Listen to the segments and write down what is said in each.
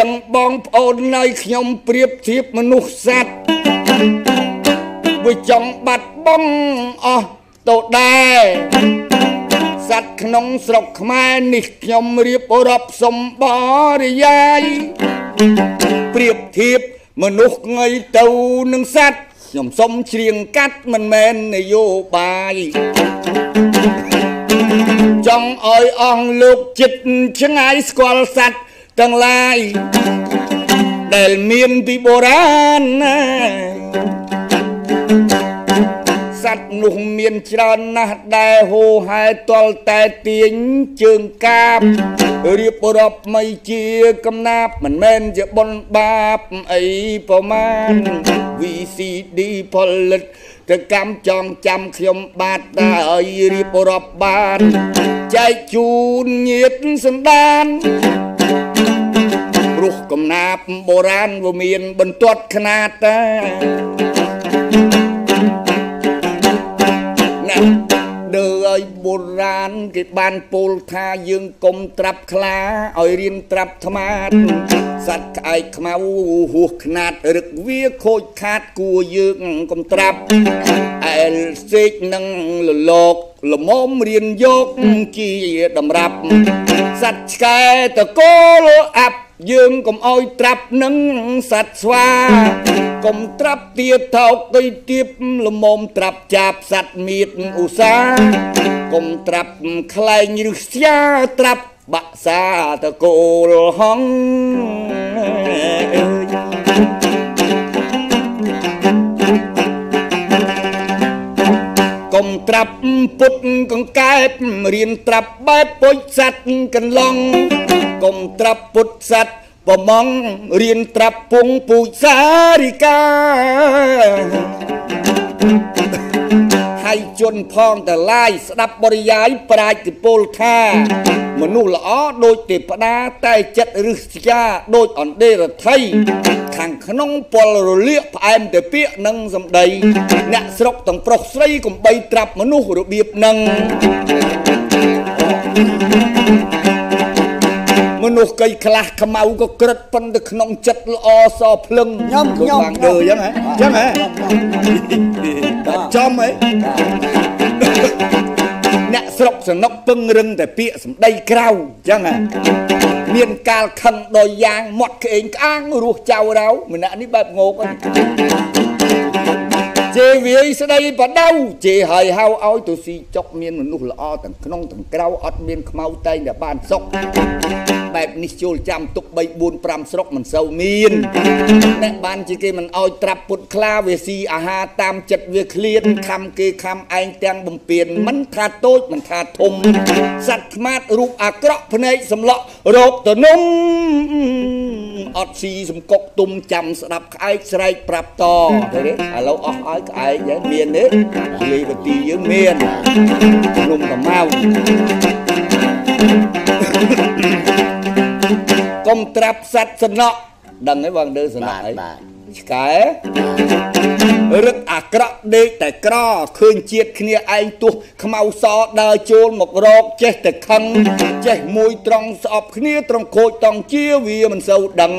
จำบองโอนในขยมเปรียบเทียบมนุษย์สัตว์วิจงบัดบ้องอ๋อโตได้สัตว์ขนมสกมานิขยมเรียบรับสมบริยายเปรียบเทียบมนุษย์ไงเต่าหนึ่งสัตว์ขยมสมเชียงกัดมันแมนในโยบายจงอ่อยอ่องลูกจิตชงไงสกอลสัตว์ตั้งลายเดลเมียนปีโบราณสัตว์หนุ่มเมียนจรานะได้โหหายตอลแต่เตียงเชิงกาบเรียบรับไม่เจียกำนับมันแม่นจะบนบาปไอ้ประมาณวีซีดีพอลิตจะกำจองจำขยมบาดได้รีบรับบาดใจจูนเงียบสันดานรุกกำนับโบราณว่าเมียนบนตัวขนาดเดือยโบราณกิบานปูลทายึงกลมตรับคลาอ่อยรินตรับธมาดสัตว์ไอขมาหูขนาดรึกเวียโคตรขาดกูยึงกลมตรับไอซิกนังหลอกหลมอมเรียนยกจีดำรับสัตว์ไก่ตะโกลอับยึงกลมอ่อยตรับนังสัตว์สวากลมตรับเตียบเท่ากีทิพละมมตรับจับสัตว์มีดอุษากลมตรับคลายยุสยาตรับบะซาตะโกลห้องกลมตรับปุดกังไกเรียนตรับใบปุยสัตว์กันลองกลมตรับปุดสัตว์ปมองเรียนตรับพงปุยสาริกาให้จนพองแต่ลายสนับบริยายปลายกิโปลท่ามนุษย์ละอ้อโดยเตปนาใต้จัดฤษยาโดยอ่อนเดรไทยขังขนมปลรเลียพายแต่เปียนังสำใดนักสรกต่างปรกใสกุมใบตรับมนุษย์ระเบียบนังมนุษย์เคยคลาขมาวก็กระดปันตะขนมจัดละอซอพลึงย่ำย่ำเดือยยังไงยังไงจอมไหมเนี่ยสลบสนกตึงรึงแต่เปียสมได้กล้าวยังไงเมียนกาลคันดอยยางหมดเองอ้างรู้เจ้าเราเหมือนอันนี้แบบโง่กันเจวีสดายปะเดาเจหายเฮาเอาตัวสีจกเมียนมันนุ่งละอต่างขนมต่างกล้าวอดเมียนขมาวใจแต่บ้านซกแบบนิโจลจำตุกใบบุญปรำสรกมันเศร้ามีนแม่บ้านจีเกมันเอาตรับปุดคลาเวซีอาหาตามจัดเวเคลียนคำเกคำไอแตงบ่มเปลี่ยนมันทาโต้มันทาทมสัตว์มาดรูปอักระพเนยสำเลาะโรคตัวนมอดซีสมกตุ่มจำสลับไอ้ใส่ปรับต่อเฮ้ยเราออกไอ้ไอ้ยันเมียนเนยเลยปฏิยังเมียนนมกับเมากมตรับสัตว์สนอดังไอ้บางเดือสนอไอ้ไก่รึกอักระเด็กแต่กล้าคืนเชียดเนียไอตัวขมาวซอดาโจลหมกรอกเจ๊แต่คังเจ๊มวยตรองสอบเนียตรองโคตรองเชี่ยววีมันเศร้าดัง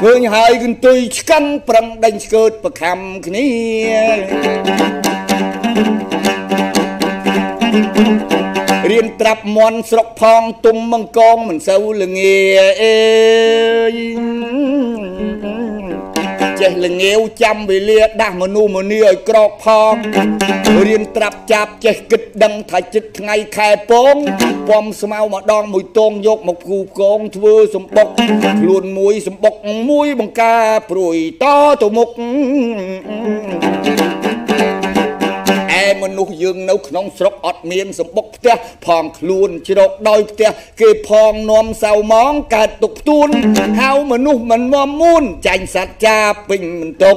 คืนหายกันตุยกันปรังดันเกิดประคำเนียเรียนตรับมอนสรกพองตุ่มมังกรมันเศร้าละเงียเอเจ๊ละเงียวจำไปเลียด่ามนูมนีไอกรอกพองเรียนตรับจับเจ๊กึดดังถ่ายจิตไงแค่ป้องปอมสมาวมาดองมวยตรงยกมาคูกองทเวสมบกลวนมวยสมบกมวยบังกาปลุยต่อตัวมุกมนุษย์ยืนนกน้องสกอดเมียนสมบกเตี้ยพองคลุนชดดอยเตี้ยเกยพองนวมเสามองกาตุกตุนเฮามนุษย์มันว่ามุ่นใจสัจจาปิ่งมันตก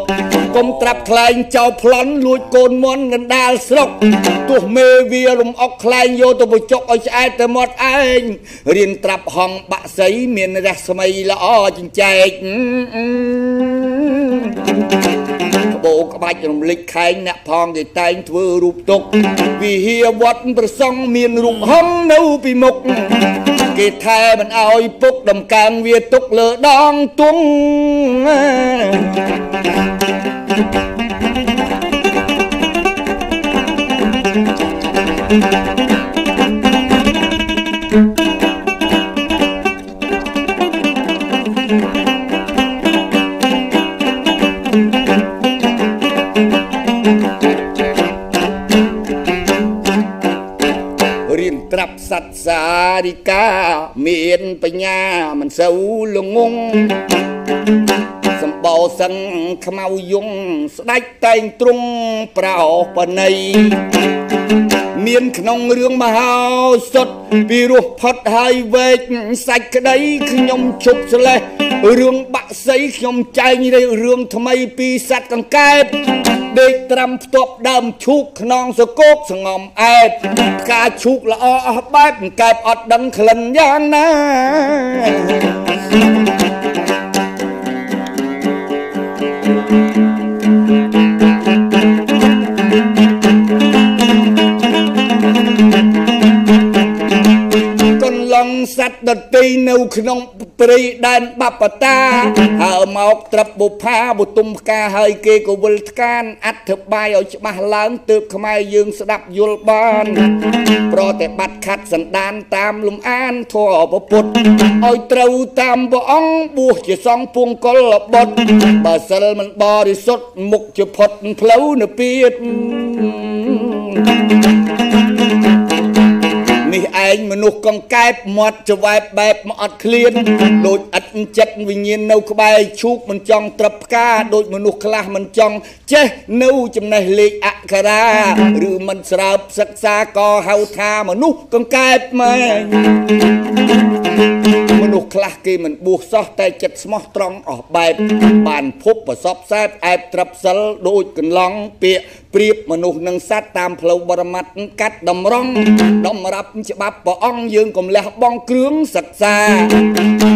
กลมตรับคลายเจ้าพลันลุยโกนมอนกันดาสกตัวเมวีลมออกคลายโยตัวบุจกอ้อยไอแต่หมดไอเรียนตรับห้องบะใสเมียนรักสมัยละอ้อจริงใจโบกบายจมลิกไข่หน้าพองใจแต่งเธอรูปตกวิเฮียวัดประซองเมียนรูปห้องนู้ปีมก กี่แทมันเอาอีปุกดำกลางเวียตุกเลอดองตุ้งสัตสาริกาเมียนปัญญามันเสาลงงงสมบ่อสังขมาวยงสได้แต่งตรงเปล่าปะในเมียนขนมเรื่องมหาสดปีรุพัดไฮเวกใส่กระไดขยมชุบสลายเรื่องบะใสขยมใจนี่ได้เรื่องทำไมปีสัตว์กังแกบเด็กตรำตบดำชุกนองสะกกสงอมแอบกาชุกละอแบกแกบอดดังขลันยางนาสัตว์ดตีนูขนมปรีดันบัปตาหาหมอกตรบุพาบุตุมกาเฮยเกกวลการอัฐบายเอาฉมาล้างตืบขมายยืงสดับยุลบานเพราะแต่บัดขัดสันดานตามลมอ่านทั่วปปุดเอาเตาตามบ่องบุกจะซองปวงกลบดบาสลมันบริสุทธิ์มุกจะพดเพลวนเปียดนี่ไอ้มนุษย์กังแกบหมดจะไว้แบบหมดเคลียนโดยอัดจัดวิญญาณเอาเข้าไปชุกมันจ้องตรบกาโดยมนุษย์คลามันจ้องเจ๊นู้จำในเลขอักขระหรือมันสลับศึกษาก่อเฮาทามนุษย์กังแกบไหมมนุษย์คลากีมันบุกซอกแต่จัดสมอตรองออกแบบบานพบประสบแซ่บแอบตรบสลโดยกันลองเปียเปรียบมนุษย์นังสัตว์ตามเพลวบรมัดกัดดำร้องดำรับฉบับปะอ่องยืงกลมแหลบบ้องเครื่องศักษา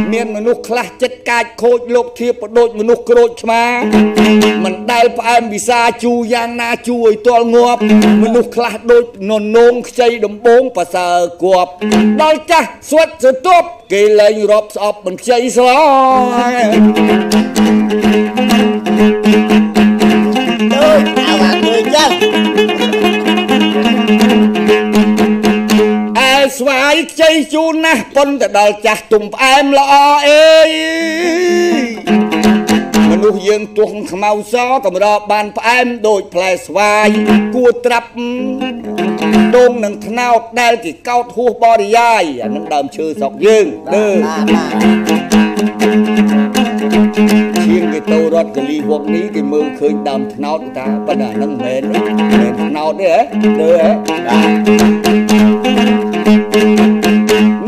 เมียนมนุษย์คลาจัดกายโคตรโลกเทียบโดยมนุษย์โกรธมามันได้พระบิซาจูยางนาจูไอตัวงวบมนุษย์คลาโดยนนนงใจดมบงภาษากวบได้จ้ะสวดสตบกิเลสรอบสอบมันใจสลายสวายใจจูนะปนแต่ดอลจากตุ่มแอมละอเอ้ยมนุษย์ยืนตัวของขมาวซอกับรอบานแอมโดยแผลสวายกูตรับดงหนังทนาวได้กี่เก้าทูบริยายนังดำชื่อสอกยืงเด้อเชียงกี่ตัวรถกะลีพวกนี้กี่มือเคยดำทนาวตาปัญหานังเหม็นทนาวเด้อเด้อ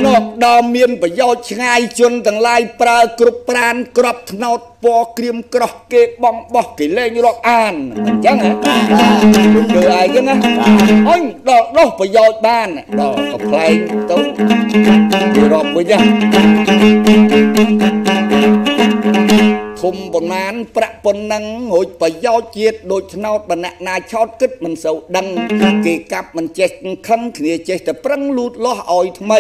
นกดอมเมียนประโยชน์ง่ายจนต่างลายปลากรุบปรานกรอบทนาวปอเกรียมกรอกเก็บบองบอกกี่เล่นอยู่รอบอ่านมันจังฮะคุณเดือไอ้กันนะโอ้ยดอกดอกประโยชน์บ้านดอกกับใครตัวอยู่รอบไปจ้ะทุ่มบนมานประปนนังโหยประโยชน์เจี๊ยดโดยนาวปนักนาชอดกึศมันเสาดังเกี่ยกับมันเจ็ดขั้นเขี่ยเจ็ดแต่ปรังลูดล้ออ่อยทำไม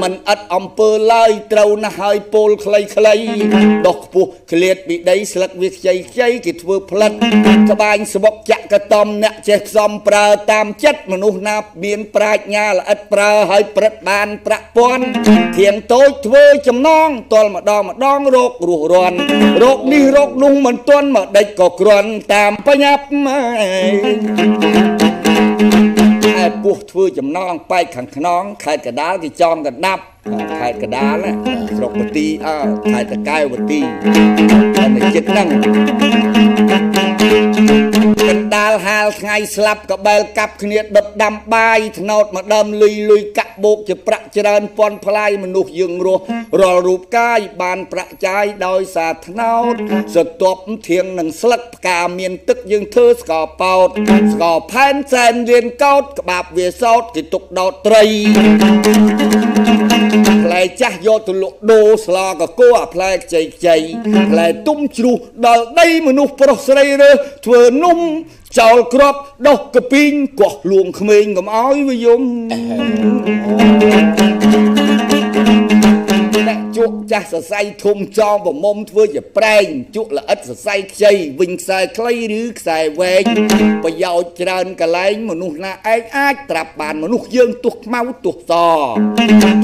มันอัดอมเปอร์ไล่เต้าหน้าหายโปลคลายคลายดอกปูเคลียดบิดได้สลักวิจัยใจกิดเวอร์พลัดสบายสบกจักกระตอมเนะเจ็ดซอมปลาตามเจ็ดมนุษย์นาเบียนปลาหยาละอัดปลาหายประบานประปนเถียงโต้เวอร์จำนองตอลมาดองโรครูรอนโรคนี่โรคนุ่งมันต้นมาได้ก่อกรอนตามพยับไม่ไอ้พวกเธอจำนองไปขังขน้องใครกระดาษที่จอมกระดับใครกระดาษน่ะโรคปฏิอ้าวใครตะกายปฏิอันนี้เจ็ดนั่งกันดาลหาไงสลับกับเบลกับเนียดดับดำใบถนอดมาดำลุยลุยกะโบกจะประจานปอนพลายมนุษย์ยืงรัวรอรูปกายบานประจายดอยสาถนอดสตบเทียงหนังสลักกาเมียนตึกยืงเธอสกอเป่าสกอแพนแซนเรียนเกากับบาบเวียซอดกิตุกดอตรีแผลจ้าโยตุลโดสลากับโก้แผลใจใจแผลตุ้มจูดอกได้มนุษย์โปรสไรเรถือนุ่มเจ้ากรอบดอกกระปิงกวักหลวงเขมงกับอ้อยวิยม จัสไซทุ่มจองบ่มมทั่วจะแปลงจุละอัสไซใจวิ่งใส่ใครหรือใส่เวงประโยชน์เจริญกระไรมนุษย์น่าไอ้อาตราบานมนุษย์ยื่นตุกเมาตุกต่อ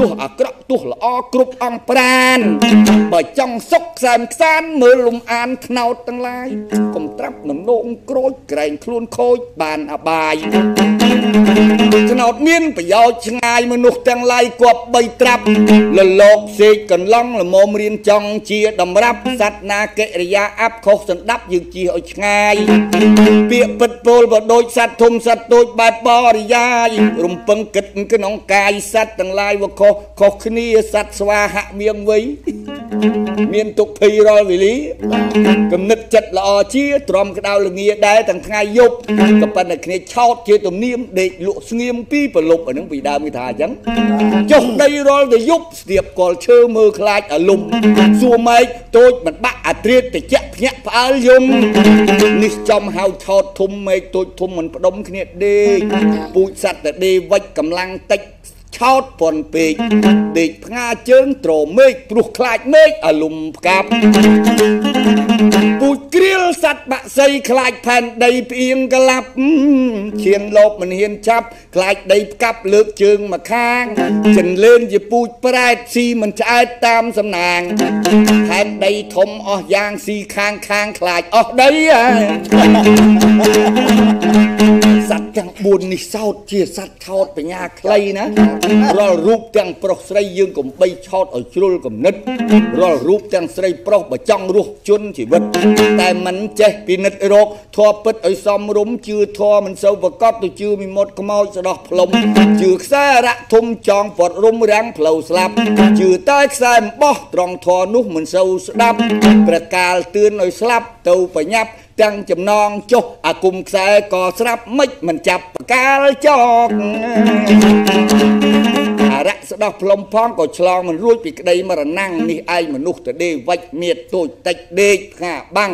ตุกอักรับตุกละอกรุบอังปราณบ่จ้องซกแซมซานมือลุมอ่านเนาตั้งหลายกลมตรับหนุ่มโลงโกรธแกร่งคลุนโคยบานอบายขนาดเมียนประโยชน์ชงายมนุษย์ตั้งหลายกว่าใบตรับละโลกเสกกันล่องละโมเรียนจองเชียดำรับสัตนาเกริยาอับโคสันดับยืนเชียชงายเปียปิดโพลบ่โดยสัตว์ทมสัตว์โดยบาดปอริยารุมปังกิดกันน้องกายสัตว์ตั้งหลายว่าโคโคขณีสัตว์สวาหะเมียงไว้เมียนตุกพีรอวิลีกำนัดจัดละอเชียตรอมกระดาวละเงียได้ตั้งไงยุบกับปัญหาเนี่ยชอบเชียตุ่มนิ่มเด็กลุกเงียมปีปลุกอันนั้นปีดาวมีทาจังจงได้รอแต่ยุบเสียบก่อนเชื่อมือคลายอารมณ์สัวไม่โต้มันบ้าอัตรีแต่เจ็บเงี้ยพาลมนิจจอมหาวชอทุ่มไม่ตัวทุ่มมันประดมเนี่ยเด็กปุยสัตว์แต่เด็กวัยกำลังติดชอดปนปีกเด็กพงาเจิงโตเมฆปลุกคลายเมฆอารมณ์กับปูเกลียวสัตว์บะใสคลายแผ่นใดเพียงกลับเขียนลบมันเห็นชับคลายใดกับเลือกเชิงมาข้างฉันเล่นอย่าปูแปรซีมันใช้ตามสำนางแผ่นใดทมอ๋อยางซีข้างข้างคลายอ๋อได้สัตว์จังบุญนี่เศร้าเจียสัตว์ชอดไปงาใครนะรอรูปจังปลอกใส่ยืงกับใบชอดเอาจุลกับนึดรอรูปจังใส่ปลอกมาจ้องรูปจนชีวิตแต่มันเจ็บปีนึดโรคทอปิดไอ้ซอมรุมจืดทอมันเศร้าประกอบตัวจืดมีหมดขมอยสะดอกพลมจืดสาระทมจองปอดรุมแรงเผาสลับจืดใต้สายบ่อตรองทอนุ่มมันเศร้าสะดับประกาศเตือนไอ้สลับเต่าไปยับจังจำนองจกอากุมใส่ก่อสลับไม่มันจับปากกาจอกอาระสะดอกพลมพองก่อฉลองมันรุ่ยปีกใดมาระนั่งนี่ไอมนุษย์แต่เดวัดเมียตัวเตะเดกข้าบัง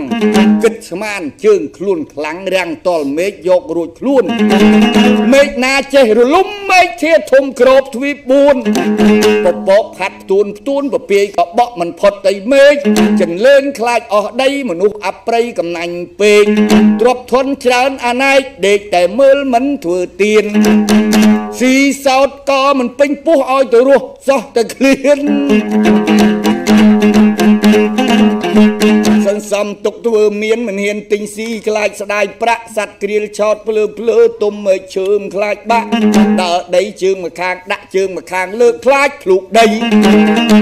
กึศมานเชิงคลุ่นคลังแรงตอลเมฆยกรุ่ยคลุ่นเมฆนาเจรุลุ่มเมฆเทียทมกรอบทวีปูนปบปบพัดตูนตูนปบเปียกเบาะมันพอดไตเมฆจนเลื่อนคลายออกได้มนุษย์อับไปกำนันเปียตรบทนเชิญอาณาเด็กแต่เมื่อมันถือเตียนสีสอดก็มันเป็นผู้อ้อยตัวรู้สอดแต่เคลียนสันสัมตกตัวเมียนมันเห็นติงสีคลายสลายประสัตเกลียวชอดเพลือเพลือตุ่มเมยเชิงคลายบะเดาได้เชิงมาคางดักเชิงมาคางเลือกคลายถูกได้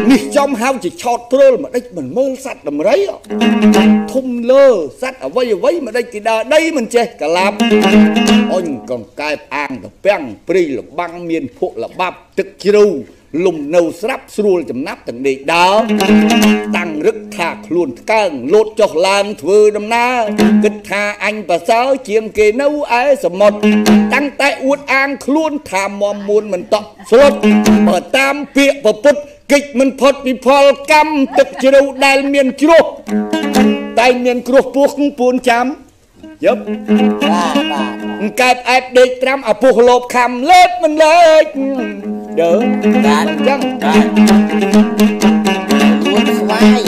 นี่จอมเฮาจะชอดเพลือมาได้เหมือนเมื่อสัตว์ดำไรอ่ะทุ่มเลือสัตว์เอาไว้ไว้มาได้กี่ดาได้มันเจ๊กลับอ้นกองกายอ่างดอกแป้งปรีหลบบังเมียนพวกหลบบับตึกจิรูลมเนาสลับสรูลจำนับตั้งเด็กดาวตั้งรึกถากลุ่นก้างโลดจอกลามถือดำนากิดทาอันภาษาเชียงเกเนาไอสมดตั้งแต่อวดอ่างคลุ่นทามอมมูลมันตอกสลดเปิดตามเปียปปุดกิจมันพดมีพอลกำตึกจิรูได้เมียนจิรูได้เมียนกรุบพวกปูนจำยับกับไอเด็กตรำอภูโลบคำเล็บมันเลยเด้อการจังการล้วนสวาย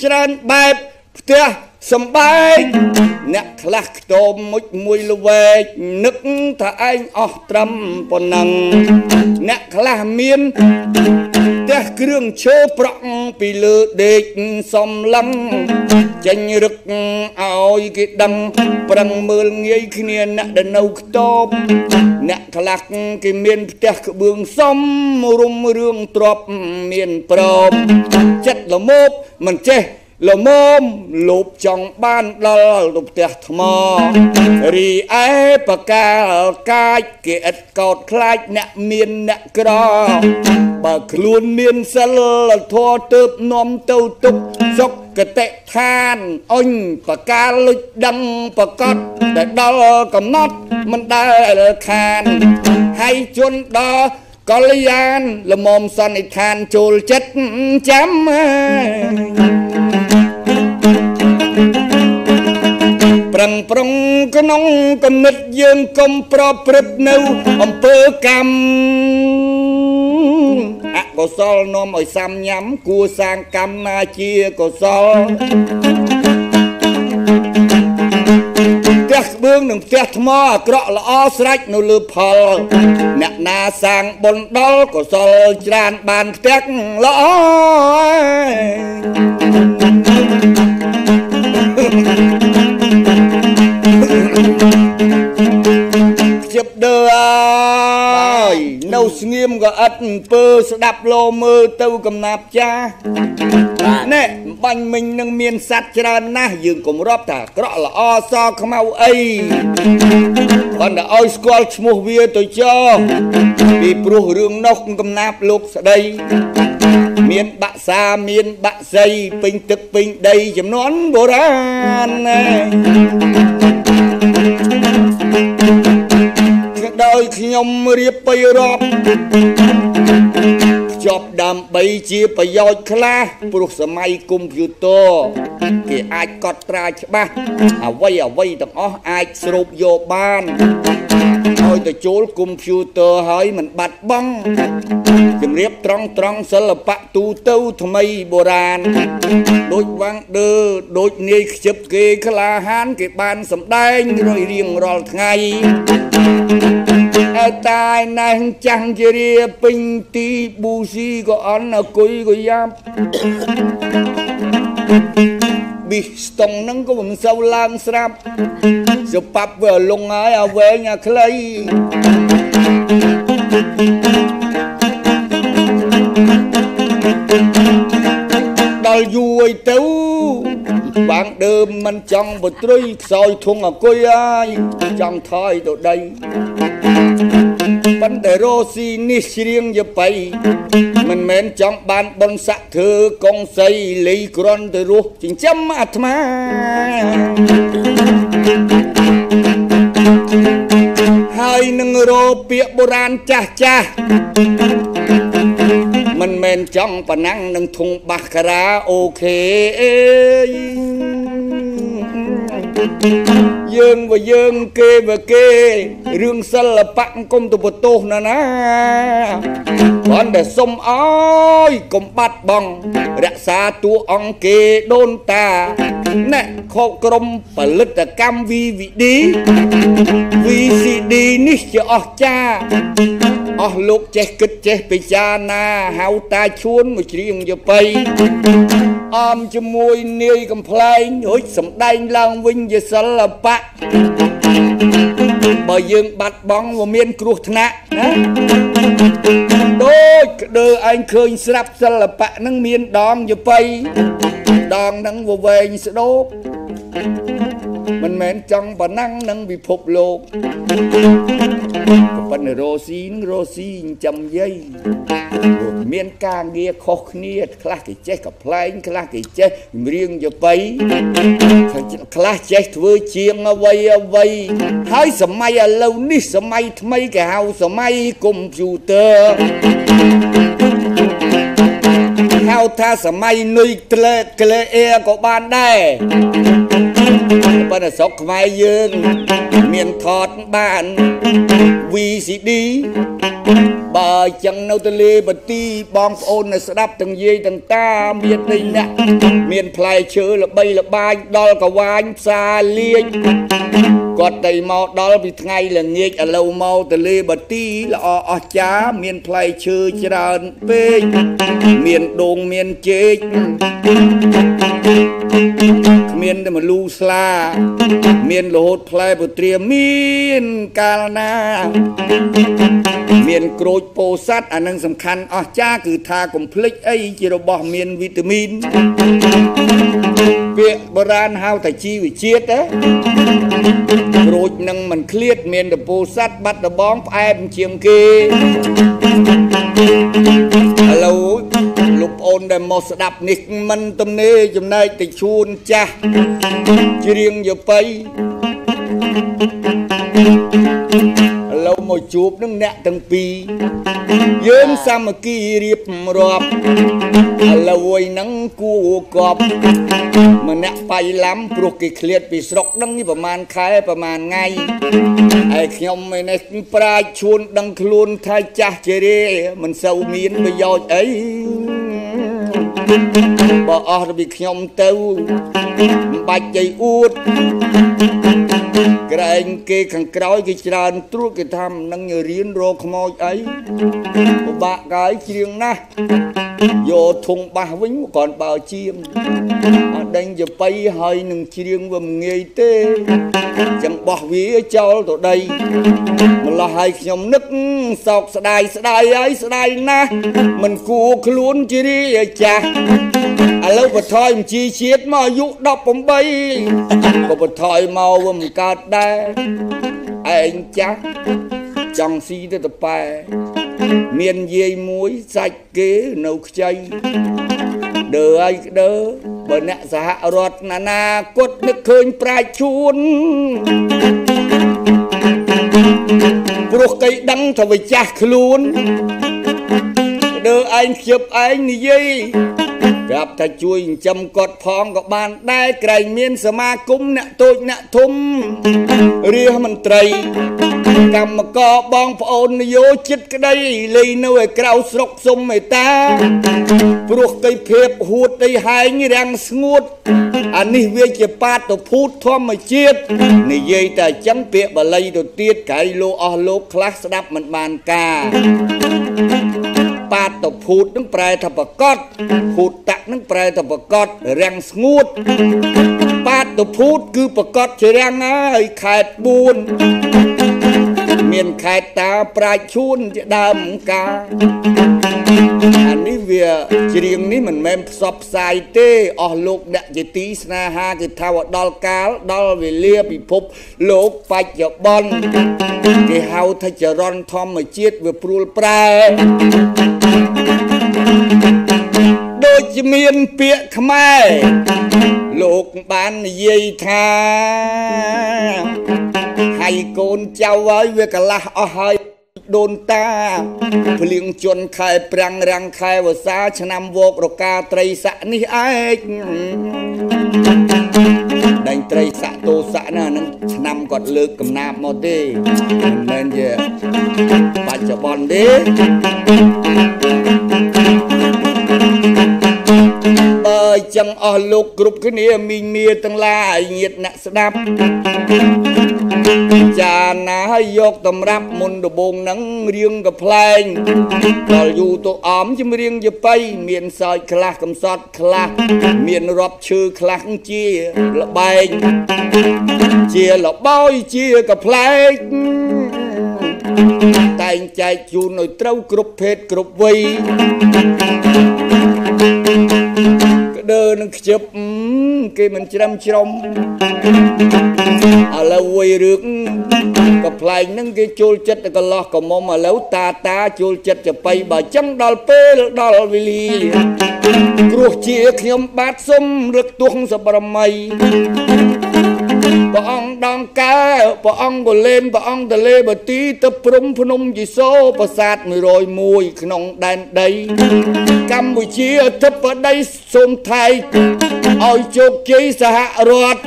เจริญแบบเตี้ยสมบัยนักลักโตมุดมุยลเวนึกถ้าไอ้ออกตรำปนังนักลักเมียนเตี้ยเครื่องเชื้อปร่องปีเลือดเด็กสมลังจันรึกเอาอีกดังปรังเมืองเงยขี้เนียนนักดันเอาโตนักลักกิเมียนเตี้ยเบื้องสมรุมเรื่องตรบเมียนปรบจัดละมุบมันเจ ลมมลุบจังบ้านดอลลุบเตะทมอรีไอปากกากายเกตกอดคลายเนเมียนเนกรอปากคลุนเมียนสลทอเติบนมเต้าตุกซกกระเตะทานอ้นปากกาลุดดังปากกอดแต่ดอลกับน็อตมันได้คานให้จนดอกอลยานละมมสันนิทานจูลเจ็ดจำปรังปรงกนงกำหนดยืนกลมปรปริบเนื้ออมเปิดกำอะก็ซอลนมอ่อยซ้ำย้ำกูสางกำนาเชียก็ซอลกระเบื้องหนึ่งเจ้าหม้อกระละอสไรนูลือพอลหนักนาสางบนดอลก็ซอลจานบานเต็กละอจับเดือยนาวสงีมก็อัดเปิดดับโลมือเต้ากำนับจ้าเน่บังมิงนังเมียนสัตว์จรานะยืนกลมรอบตากระละอซอขมเอาไอวันเดอสกอลส์มูเวียตัวเจ้าปีปลุกเรื่องนกกำนับลูกสะใดเมียนบะซาเมียนบะไซปิงตึกปิงใดจำนวนโบราณโดยขยมเรียบไปรอบจอบดำใบจีไปย่อยคลาปลุกสมัยคอมพิวเตอร์เกี่ยไอ้กอดตราใช่ปะเอาไว้ต้องอ๋อไอ้สรุปโยบานโอ้ยแต่โจลคอมพิวเตอร์เฮ้ยมันบัดบ้องจำเรียบตรองศิลปะตูเต้าทำไมโบราณโดยวังเดอโดยเนยจับเกยคลาหานเกยบานสำได้รอยเรียงรอดไงตายนางจังเจรียปิงตีบูซีก็อันเอาคุยก็ยามบิสตองนั่งก็มันเศร้าลางสับจะปับเวลงไงเอาเวงยาคล้ายดาวยุ้ยเต้าบางเดิมมันจังบดตรีซอยทงเอาคุยจังไทยตัวใดปันแต่โรซีนิเชียงจะไปมันเหม็นจังบานบนสะเธอกองใสเลยกรอนแต่รู้จริงจำอัตมาให้หนึ่งโรเปียโบราณจ้ามันเหม็นจังปนังหนึ่งทงบักกระโอเคยืนว่ายืนเกยว่าเกยเรื่องศิลปะกมตัวโตนะนะตอนเด็กสมอ้อยกมบัดบองรักษาตัวองเกโดนตาแน่ขอกรมผลิตกรรมวีซีดีนี่จะออกจ้าออกลูกเจ๊กเจ๊ไปจานาหาวตาชวนมาเชียงจะไปอมจมวยเนยกำไพโอยสำได้ลางวิ่งจะสลบปะบ่ยืนบัดบ้องว่าเมียนครูธนะโดยเดินอันเคยสลับสลบปะนั่งเมียนดองจะไปดองนั่งว่าเวงสะดบมันเหม็นจังปะนั่งนั่งบิภพโลกปันโรซีจำยัยเมียนกางเงียคอกเนียคลากิเจกับพลายคลากิเจเรียงจะไปคลาเจเวอเชียงเอาไว้ให้สมัยเหล่านี้สมัยทำไมแกเอาสมัยคอมพิวเตอร์เอาท่าสมัยนุยเกลอเอก็บ้านได้ปันสกไม้ยืนเมียนทอดบ้านวีซีดีบ่าจังนาวตะเลบัดตีบองโอนสดับตั้งเย่ตั้งตาเมียนนี่นะเมียนพลายเชื้อละใบละบานดอลกวานซาเลียกอดไตหมอดอลไปไงละเงียกเลาหมอตะเลบัดตีละอจ้าเมียนพลายเชื้อจราเป้เมียนดงเมียนเจกเมียนแต่มาลูสลาเมียนโลดพลายบุตรีเมียนกาลนาเมียน กรดโพแทสอันนั้นสำคัญอ๋อจ้าคือทากลมพลิกไอจีโรบอมีนวิตามินเปียโบราณเฮาแต่ชีวิตเชียดเอ๊ะกรดนั่งมันเครียดเมียนแต่โพแทสบัดแต่บ้องแอบเชียงเกเราลูกโอนได้หมดดับนิกมันตำเนยจำได้แต่ชวนจ้าจีเรียงอย่าไปเราหมดจูบนั่งแนะตั้งปีเยิ้มซ้ำกี่รีบรอบเราไว้นั่งกูกอบมันแนะไปล้ำปลุกกี่เครียดปีสกนั่งนี่ประมาณคล้ายประมาณไงไอ้ขยมไม่ในปลายชวนดังคลุนไทยจ้าเจเรมันเศร้ามีนไปยอดไอ้บ่อระบิขยมเต้าใบใจอูดกระเองเกขังกร้อยกิจการตรุกิธรรมนั่งเรียนโรคมอยไอบะกายเชียงนะโยทงบะวิ่งก่อนเปล่าเชียงดังจะไปหายหนึ่งเชียงว่าเงยเต้จังบอกวิเจ้าตัวใดมันละหายขยมนึกสอกสดายสดายไอ้สดายนะมันกูขลุ่นจีรีจ้าแล้วปะทอยมันชีเชียดมายุดอกผมใบก็ปะทอยมาว่ามันกัดได้ไอ้จ้าจังซีได้แต่ไปเมียนเย่มวยใส่เก๋หนุกใจเด้อไอ้เด้อเบอร์เนสหรอดนานาคดนึกเคยปลายชวนปลุกไก่ดังทวีจ้าขลุ่นเด้อไอ้เขียบไอ้นี่ยี่รับถ้าช่วยจำกอดพองกับบานได้ไกลเมียนสมาคมเนี่ยตัวเนี่ยทุ่มเรียกมันไตรกรรมกอบองพอนโยจิตก็ได้เลยน้อยกล่าวสกสมไม่ตาปลุกไก่เพียบหูดไก่หายงี้แรงสงดอันนี้เวชปาตัวพูดท่อมไม่เจี๊ยบนี่ยัยแต่จังเปียบอะไรตัวเตี้ยไก่โลอ๋อโลคลาสดับมันบานกาปาตบพูดนั่งแปลทับกอดพูดตะนั่งแปลทับกอดแรงสงูดปาตบพูดคือประกอดเฉยแรงไอ้ขาดบุญเมียนขาดตาปลายชุนจะดำกาอันนี้เวียเฉียงนี้มันแม่สอบสายเต้ออลูกเด็กจะตีสนาฮาจะทาวดอลกาลดอลเวเลียปีพบโลกไปจะบอลเดี๋ยวเฮาถ้าจะรอนทอมมาเจี๊ยดเวปรูลปลาโดยจะเมียนเปียขมายโลกบ้านเยี่ยทาให้โกนเจ้าไว้เวกละอหายโดนตาเพลียงจนไข่ปรังรังไข่วาสาชนำวกรกาไตรสะนี่ไอ้ในไตรสะโตสะน่ะนั่งชนำกอดเลิกกำนาบมอเต้นั่นเยอะปัจจุบันเด้จังอ๋อลูกกรุบขึ้นเนี่ยมีเมียตั้งหลายเหยียดนักสนับจานน้ายกตำรับมุนดูบงนังเรียงกับเพลงต่ออยู่ตัวอ้อมจะไม่เรียงจะไปเมียนซอยคลาคำสอดคลาเมียนรอบชื่อคลาเจียละใบเจียละบอยเจียกับเพลงแต่งใจอยู่หน่อยเต้ากรุบเพชรกรุบวีเดินจับก็มันจำจำอะไรวัยรุ่นกับพลายนั่งก็โจลจัดก็ล้อก็มองมาแล้วตาโจลจัดจะไปบ่าจังดอลเปิลดอลวิลีกลัวเจี๊ยขยมบาดสมรึกตัวของสบรมัยปองดองแก่ปองบนเลนปองทะเลบตีตะพรมพนมจีโซประสาทไม่รอยมวยขนมแดนใดกัมพูชีทับประเดยสมไทยเอาโจกจีสหรัฐ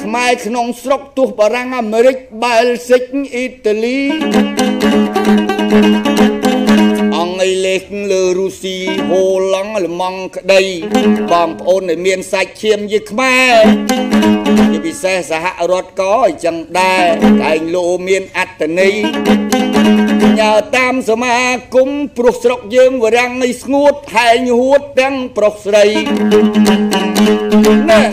ทำไมขนมสกตุบรังอเมริกบาลซิกอิตาลีองไอเล็กเลรูซีโฮลังเลมองกได้บางโอนในเมียนใส่เชียมยิ่งแม่ยิ่งพิเศษสหรถก็จังได้แต่งโลเมียนอัตนีอย่าตามสมาคมปลุกสกยืมวรังไอสงูดหายหัวแดงปลุกใส่เนี่ย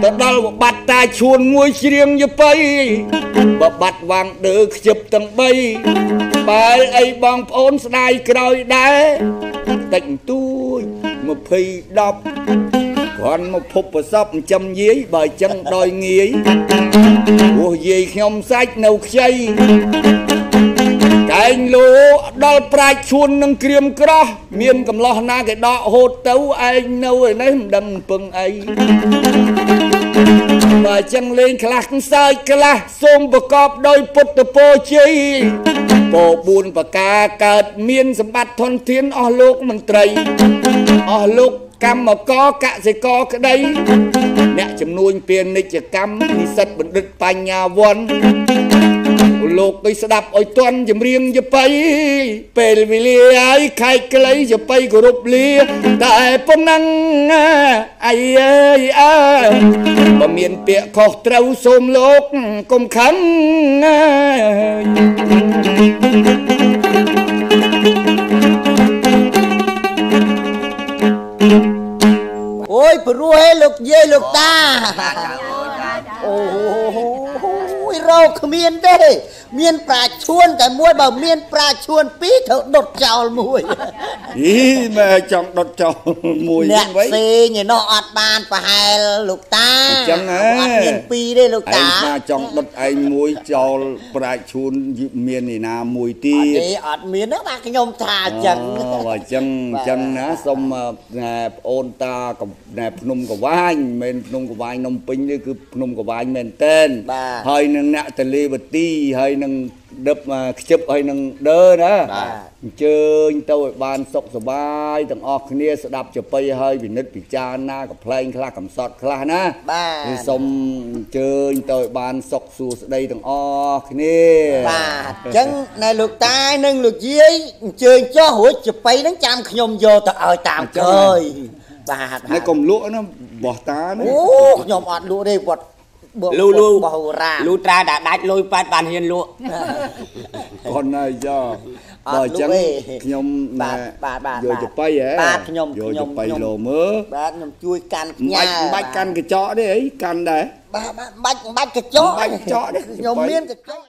แต่ดอล บัดตาชวนมวยเชียงจะไปบัดวางเดือจับตั้งใบไปไอ้บางพอนสไนกรอยได้แต่งตัวมาพีดับก่อนมาพบประสบจำเย้ยใบจังดอยเงี้ยหัวเย่ยอมใส่เนาใจไอ้โลดอลปลายชวนนังเกรียมกระเมียนกำล้อหน้าไก่ดอกโหดเต้าไอ้เนาไอ้นั่นดำปึงไอ้มาจังเลงคลาสใส่คลาสส้มประกอบโดยปุตตะโพชีโปบุญประกาศเกิดเมียนสมบัติทนเทียนอ๋อโลกมันไตรอ๋อโลกกรรมมาก่อกะจะก่อกะได้เนี่ยจำนวนเปลี่ยนในจะกรรมที่สัตว์บัณฑิตปัญญาวันโลกไปสดับอ้อยต้นจะเรียงจะไปเปลวิเลียใครไกลจะไปกรุบเลียแต่ปนังไอ้บ่เมียนเปียขอเต้าสมโลกกลมขังโอ้ยปรู้ให้ลูกเย่ลูกตาโอ้โรคเมียนได้เมียนปลาชวนแต่มวยบ่เมียนปลาชวนปีเถอะดดเจ้ามวยอีแม่จังดดเจ้ามวยเนี่ยสิเนี่ยนออัดบานปลาไฮลูกตาจังอัดเมียนปีได้ลูกตาไอ้มาจังดดไอ้มวยเจ้าปลาชวนเมียนนี่นามวยตีอัดเมียนนะบ้านขยมทาจังว่าจังนะสมแหนบโอนตากับแหนบพนมกับวายเมนพนมกับวายนมปิงนี่คือพนมกับวายเมนเต้นเฮ้ยนั่งน่ะทะเลบัดตีเฮ้ยนั่งดับมาจับเฮ้ยนั่งเด้อนะเจอเต่าบานสกสบายต่างออกเนี่ยสดับจะไปเฮ้ยบินนิดปิจาหน้ากับเพลงคลาคำสอดคลานะสมเจอเต่าบานสกสู่ได้ต่างออกเนี่ยจังในลูกตานั่งลูกยี้เจอเจ้าหัวจะไปนั่งจามขยมโยต่างเอาตามเคยในกลมลุ่นนะบ่อตาโอ้ขยมอดลุ่นได้บ่ลู่ตราได้ลุยปัดปานเฮียนลู่คนน่ะจ้าบ่จังยมน่ะโยจะไปแหละโยจะไปโลมื้อบ่ยมជួយកាន់ខ្ញែបាច់កាន់កញ្ចក់នេះអីកាន់ដែរបាច់កញ្ចក់ខ្ញុំមានកញ្ចក់